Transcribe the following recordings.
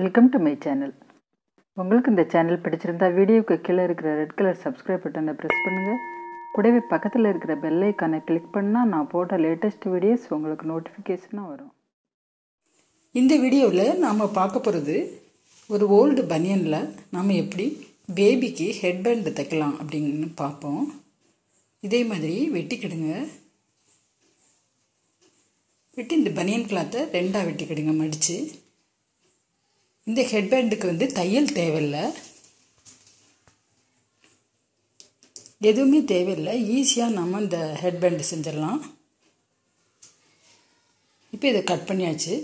Welcome to my channel. உங்களுக்கு இந்த channel பிடிச்சிருந்தா வீடியோக்கு கீழ இருக்கிற ரெட் கலர் subscribe பட்டனை பிரஸ் பண்ணுங்க. கூடவே பக்கத்துல இருக்கிற bell ஐகானை கிளிக் பண்ணா நான் போடுற latest videos உங்களுக்கு notification வரும். இந்த வீடியோல நாம பார்க்க போறது ஒரு old பனியன்ல நாம எப்படி பேபிக்கு ஹெட் பேண்ட் தைக்கலாம் அப்படினு பாப்போம். இதே மாதிரி வெட்டிடுங்க. வெட்டி இந்த பனியன் கிளாத்தை ரெண்டா வெட்டிடுங்க மடிச்சு. இந்த ஹெட்பேண்டுக்கு வந்து தையல் தேவையில்லை, எதுவுமே தேவையில்லை, ஈஸியாக நம்ம இந்த ஹெட்பேண்டு செஞ்சிடலாம். இப்போ இதை கட் பண்ணியாச்சு,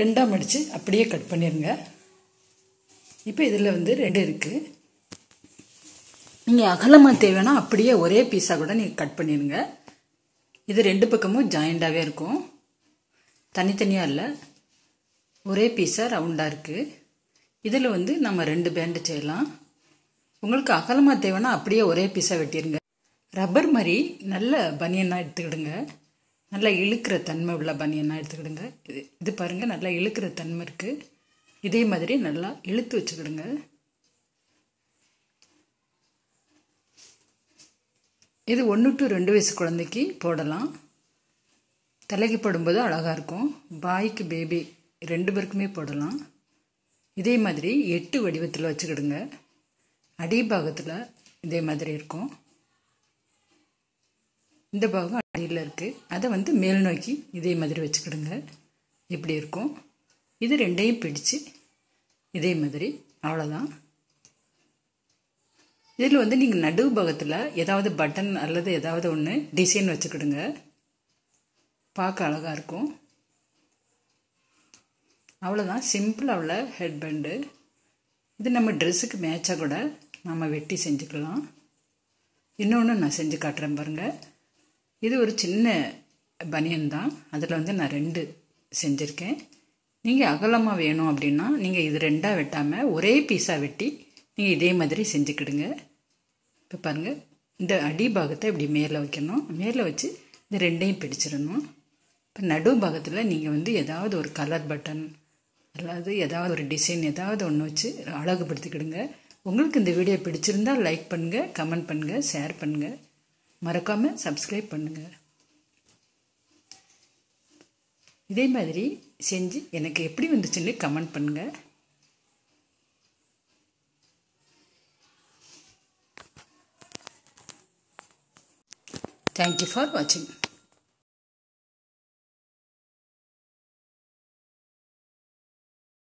ரெண்டாக மடித்து அப்படியே கட் பண்ணிடுங்க. இப்போ இதில் வந்து ரெண்டு இருக்குது, நீங்கள் அகலமாக தேவைன்னா அப்படியே ஒரே பீஸாக கூட நீங்கள் கட் பண்ணிடுங்க. இது ரெண்டு பக்கமும் ஜாயிண்டாகவே இருக்கும், தனித்தனியாக இல்லை, ஒரே பீஸாக ரவுண்டாக இருக்குது. இதில் வந்து நம்ம ரெண்டு பேண்டு செய்யலாம். உங்களுக்கு அகலமாக தேவைன்னா அப்படியே ஒரே பீஸாக வெட்டிடுங்க. ரப்பர் மாதிரி நல்ல பனியனாக எடுத்துக்கிடுங்க, நல்லா இழுக்கிற தன்மை உள்ள பனியனாக எடுத்துக்கிடுங்க. இது பாருங்கள், நல்லா இழுக்கிற தன்மை இருக்குது. இதே மாதிரி நல்லா இழுத்து வச்சுக்கிடுங்க. இது 1 to 2 வயசு குழந்தைக்கு போடலாம், தலைக்கு போடும்போது அழகாக இருக்கும். பாய்க்கு பேபி ரெண்டு பேருக்குமே போடலாம். இதே மாதிரி 8 வடிவத்தில் வச்சுக்கிடுங்க, அடிபாகத்தில் இதே மாதிரி இருக்கும், இந்த பாகம் அடியில் இருக்குது, அதை வந்து மேல் நோக்கி இதே மாதிரி வச்சுக்கிடுங்க. இப்படி இருக்கும், இது ரெண்டையும் பிடிச்சு இதே மாதிரி, அவ்வளோதான். இதில் வந்து நீங்கள் நடுவு பாகத்தில் ஏதாவது பட்டன் அல்லது ஏதாவது ஒன்று டிசைன் வச்சுக்கிடுங்க, பார்க்க அழகாக இருக்கும். அவ்வளோதான், சிம்பிளாக உள்ள ஹெட்பேண்டு. இது நம்ம ட்ரெஸ்ஸுக்கு மேட்சாக கூட நம்ம வெட்டி செஞ்சுக்கலாம். இன்னொன்று நான் செஞ்சு காட்டுறேன் பாருங்கள். இது ஒரு சின்ன பனியன் தான், அதில் வந்து நான் 2 செஞ்சுருக்கேன். நீங்கள் அகலமாக வேணும் அப்படின்னா நீங்கள் இது 2ஆக வெட்டாமல் ஒரே பீஸாக வெட்டி நீங்கள் இதே மாதிரி செஞ்சுக்கிடுங்க. இப்போ பாருங்கள், இந்த அடிபாகத்தை இப்படி மேலே வைக்கணும், மேலே வச்சு இது ரெண்டையும் பிடிச்சிடணும். இப்போ நடு பாகத்தில் நீங்கள் வந்து ஏதாவது ஒரு கலர் பட்டன் அல்லது ஏதாவது ஒரு டிசைன் ஏதாவது ஒன்று வச்சு அழகுபடுத்திக்கிடுங்க. உங்களுக்கு இந்த வீடியோ பிடிச்சிருந்தால் லைக் பண்ணுங்கள், கமெண்ட் பண்ணுங்கள், ஷேர் பண்ணுங்கள், மறக்காமல் சப்ஸ்கிரைப் பண்ணுங்கள். இதே மாதிரி செஞ்சு எனக்கு எப்படி வந்துச்சுன்னு கமெண்ட் பண்ணுங்கள். Thank you for watching.